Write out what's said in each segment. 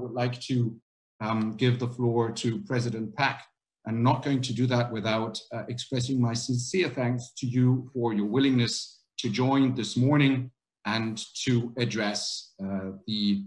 would like to give the floor to President Paik. I'm not going to do that without expressing my sincere thanks to you for your willingness to join this morning and to address the,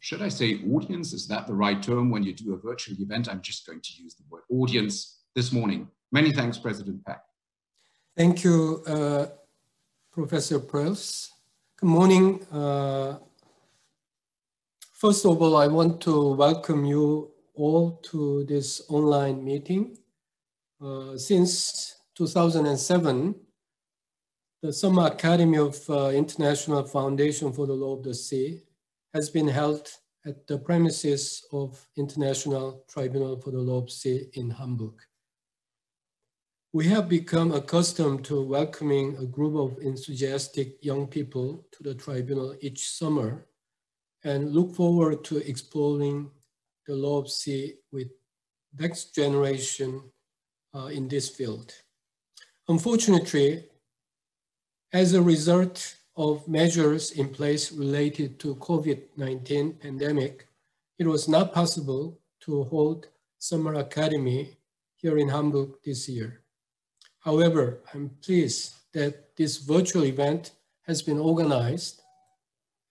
should I say audience? Is that the right term when you do a virtual event? I'm just going to use the word audience this morning. Many thanks, President Paik. Thank you, Professor Perls. Good morning. First of all, I want to welcome you all to this online meeting. Since 2007, the Summer Academy of International Foundation for the Law of the Sea has been held at the premises of International Tribunal for the Law of the Sea in Hamburg. We have become accustomed to welcoming a group of enthusiastic young people to the tribunal each summer and look forward to exploring the law of the sea with next generation in this field. Unfortunately, as a result of measures in place related to COVID-19 pandemic, it was not possible to hold Summer Academy here in Hamburg this year. However, I'm pleased that this virtual event has been organized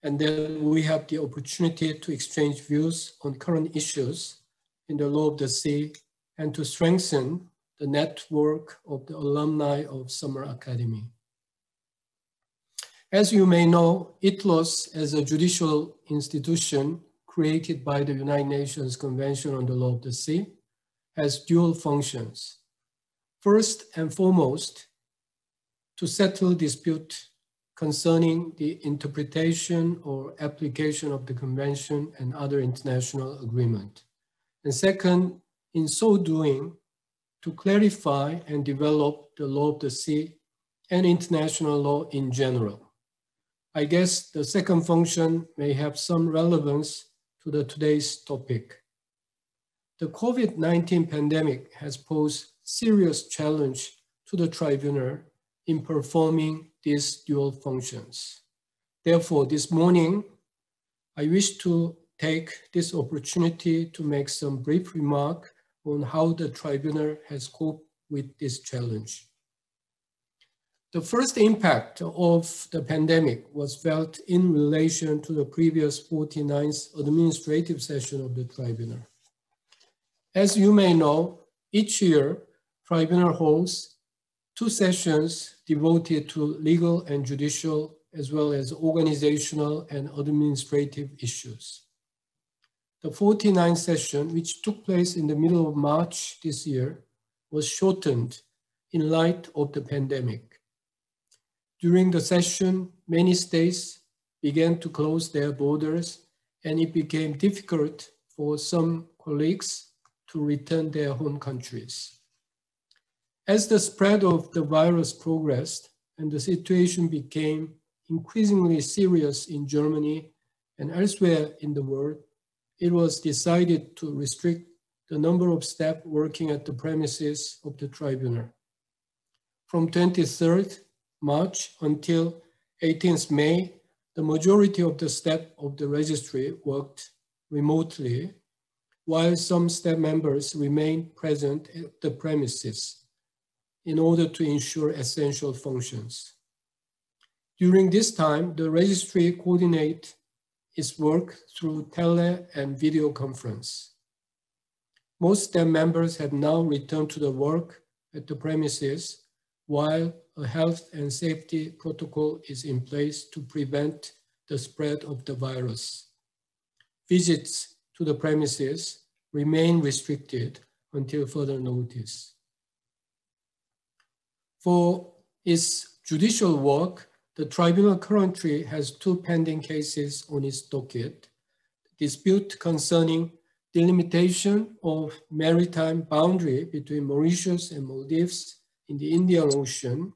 and that we have the opportunity to exchange views on current issues in the law of the sea and to strengthen the network of the alumni of Summer Academy. As you may know, ITLOS is a judicial institution created by the United Nations Convention on the Law of the Sea, has dual functions. First and foremost, to settle dispute concerning the interpretation or application of the Convention and other international agreement. And second, in so doing, to clarify and develop the law of the sea and international law in general. I guess the second function may have some relevance to today's topic. The COVID-19 pandemic has posed serious challenge to the tribunal in performing these dual functions. Therefore, this morning, I wish to take this opportunity to make some brief remark on how the tribunal has coped with this challenge. The first impact of the pandemic was felt in relation to the previous 49th administrative session of the tribunal. As you may know, each year, tribunal holds two sessions devoted to legal and judicial, as well as organizational and administrative issues. The 49th session, which took place in the middle of March this year, was shortened in light of the pandemic. During the session, many states began to close their borders, and it became difficult for some colleagues to return their home countries. As the spread of the virus progressed and the situation became increasingly serious in Germany and elsewhere in the world, it was decided to restrict the number of staff working at the premises of the tribunal. From 23rd March until 18th May, the majority of the staff of the registry worked remotely, while some staff members remained present at the premises in order to ensure essential functions. During this time, the registry coordinates its work through tele and video conference. Most staff members have now returned to the work at the premises, while a health and safety protocol is in place to prevent the spread of the virus. Visits to the premises remain restricted until further notice. For its judicial work, the tribunal currently has two pending cases on its docket. Dispute concerning delimitation of maritime boundary between Mauritius and Maldives in the Indian Ocean,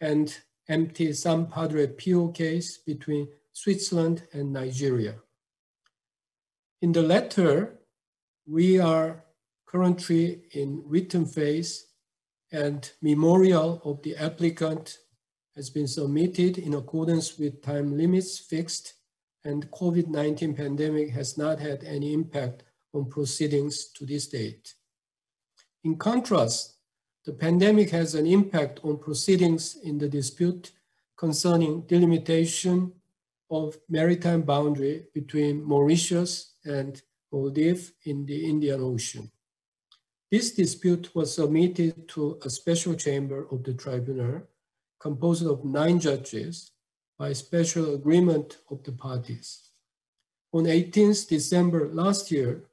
and M/V San Padre Pio case between Switzerland and Nigeria. In the latter, we are currently in written phase, and memorial of the applicant has been submitted in accordance with time limits fixed and COVID-19 pandemic has not had any impact on proceedings to this date. In contrast, the pandemic has an impact on proceedings in the dispute concerning delimitation of maritime boundary between Mauritius and Maldives in the Indian Ocean. This dispute was submitted to a special chamber of the tribunal, composed of 9 judges, by special agreement of the parties. On 18th December last year,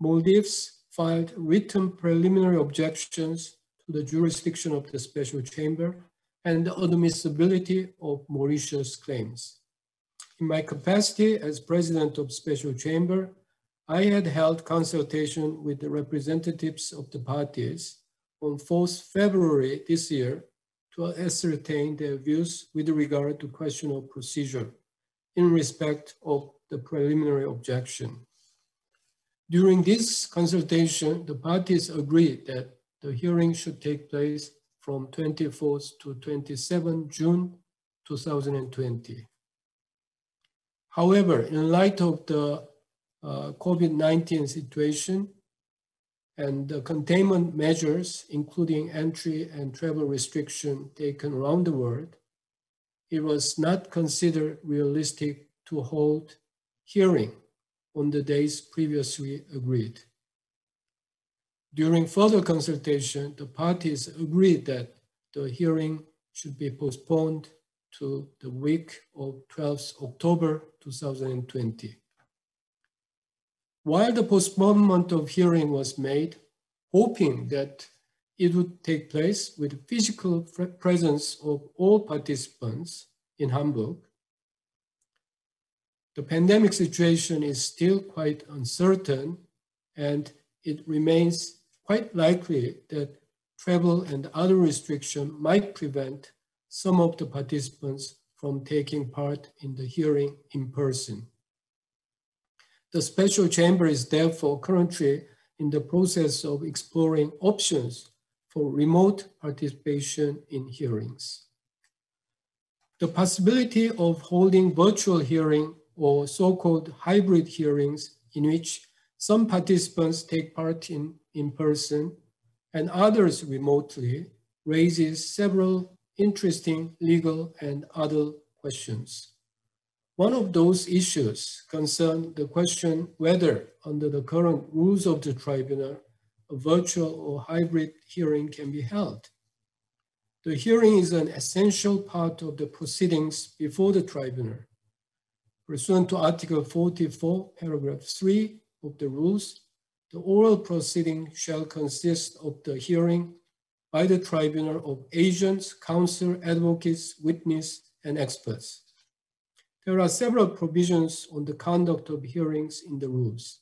Maldives filed written preliminary objections to the jurisdiction of the special chamber and the admissibility of Mauritius' claims. In my capacity as president of special chamber, I had held consultation with the representatives of the parties on 4th February this year to ascertain their views with regard to question of procedure in respect of the preliminary objection. During this consultation, the parties agreed that the hearing should take place from 24th to 27th June 2020. However, in light of the COVID-19 situation and the containment measures, including entry and travel restriction taken around the world, it was not considered realistic to hold hearing on the days previously agreed. During further consultation, the parties agreed that the hearing should be postponed to the week of 12th October 2020. While the postponement of hearing was made, hoping that it would take place with physical presence of all participants in Hamburg, the pandemic situation is still quite uncertain, and it remains quite likely that travel and other restrictions might prevent some of the participants from taking part in the hearing in person. The special chamber is therefore currently in the process of exploring options for remote participation in hearings. The possibility of holding virtual hearing or so-called hybrid hearings, in which some participants take part in person and others remotely, raises several interesting legal and other questions. One of those issues concerns the question whether, under the current rules of the tribunal, a virtual or hybrid hearing can be held. The hearing is an essential part of the proceedings before the tribunal. Pursuant to Article 44, Paragraph 3 of the rules, the oral proceeding shall consist of the hearing by the tribunal of agents, counsel, advocates, witnesses, and experts. There are several provisions on the conduct of hearings in the rules.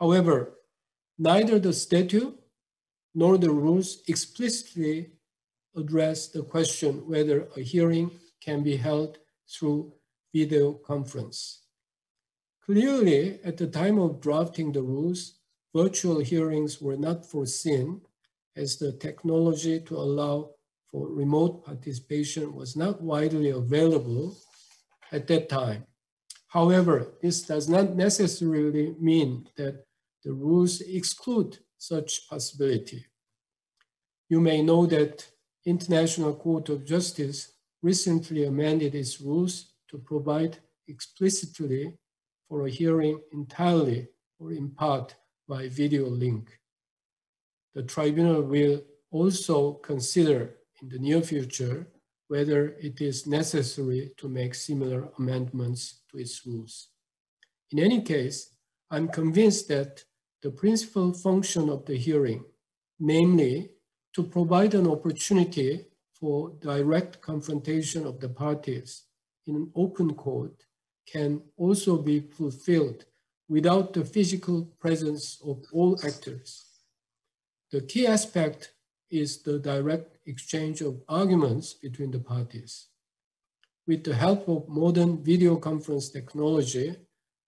However, neither the statute nor the rules explicitly address the question whether a hearing can be held through video conference. Clearly, at the time of drafting the rules, virtual hearings were not foreseen, as the technology to allow for remote participation was not widely available at that time. However, this does not necessarily mean that the rules exclude such possibility. You may know that International Court of Justice recently amended its rules to provide explicitly for a hearing entirely or in part by video link. The tribunal will also consider in the near future whether it is necessary to make similar amendments to its rules. In any case, I'm convinced that the principal function of the hearing, namely to provide an opportunity for direct confrontation of the parties in an open court, can also be fulfilled without the physical presence of all actors. The key aspect is the direct exchange of arguments between the parties. With the help of modern video conference technology,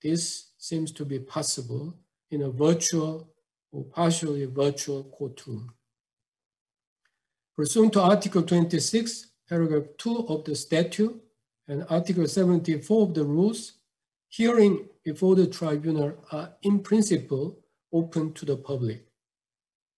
this seems to be possible in a virtual or partially virtual courtroom. Pursuant to Article 26, Paragraph 2 of the statute and Article 74 of the rules, hearing before the tribunal are in principle open to the public.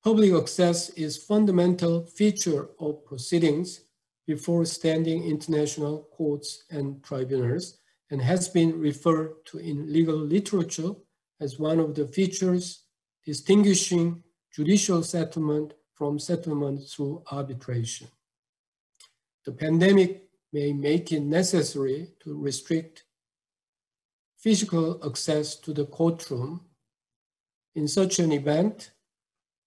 Public access is a fundamental feature of proceedings before standing international courts and tribunals, and has been referred to in legal literature as one of the features distinguishing judicial settlement from settlement through arbitration. The pandemic may make it necessary to restrict physical access to the courtroom. In such an event,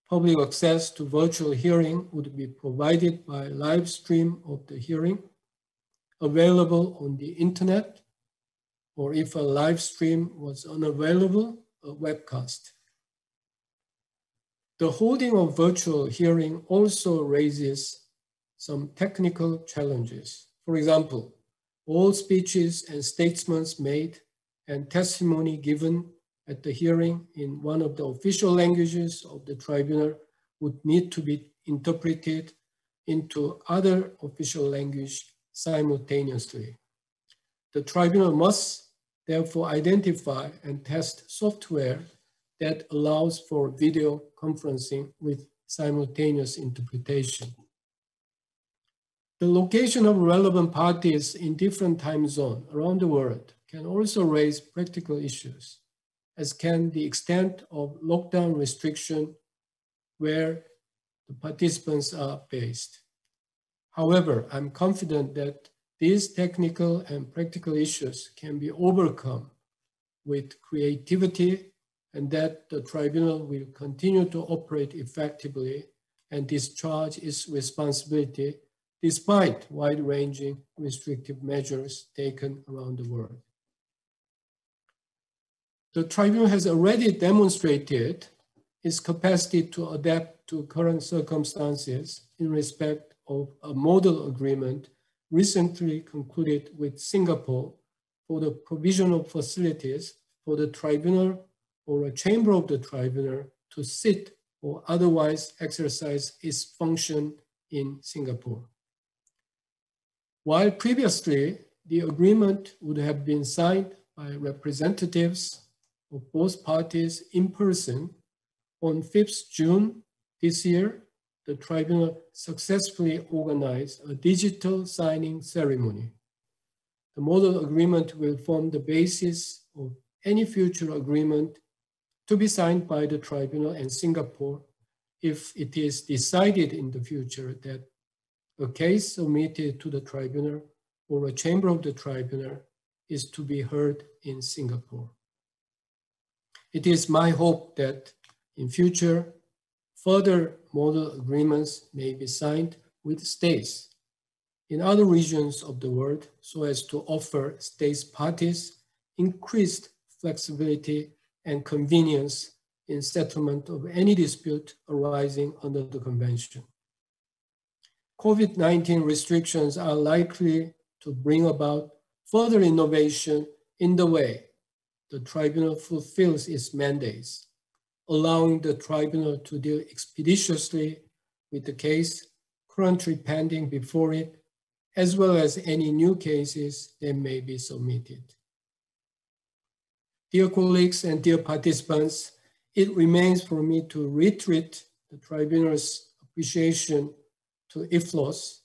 public access to virtual hearing would be provided by live stream of the hearing, available on the internet, or if a live stream was unavailable, a webcast. The holding of virtual hearing also raises some technical challenges. For example, all speeches and statements made and testimony given at the hearing in one of the official languages of the tribunal would need to be interpreted into other official language simultaneously. The tribunal must therefore identify and test software that allows for video conferencing with simultaneous interpretation. The location of relevant parties in different time zones around the world can also raise practical issues, as can the extent of lockdown restriction where the participants are based. However, I'm confident that these technical and practical issues can be overcome with creativity, and that the tribunal will continue to operate effectively and discharge its responsibility despite wide-ranging restrictive measures taken around the world. The tribunal has already demonstrated its capacity to adapt to current circumstances in respect of a model agreement recently concluded with Singapore for the provision of facilities for the tribunal or a chamber of the tribunal to sit or otherwise exercise its function in Singapore. While previously, the agreement would have been signed by representatives of both parties in person, on 5th June this year, the tribunal successfully organized a digital signing ceremony. The model agreement will form the basis of any future agreement to be signed by the tribunal and Singapore if it is decided in the future that a case submitted to the tribunal or a chamber of the tribunal is to be heard in Singapore. It is my hope that in future, further model agreements may be signed with states in other regions of the world so as to offer states parties increased flexibility and convenience in settlement of any dispute arising under the convention. COVID-19 restrictions are likely to bring about further innovation in the way the tribunal fulfills its mandates, allowing the tribunal to deal expeditiously with the case currently pending before it, as well as any new cases that may be submitted. Dear colleagues and dear participants, it remains for me to reiterate the tribunal's appreciation to IFLOS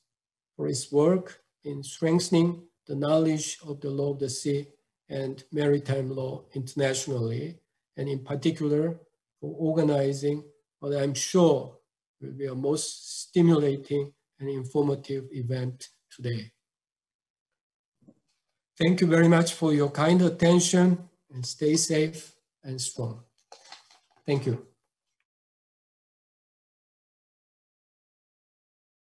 for its work in strengthening the knowledge of the law of the sea and maritime law internationally, and in particular for organizing what I'm sure will be a most stimulating and informative event today. Thank you very much for your kind attention, and stay safe and strong. Thank you.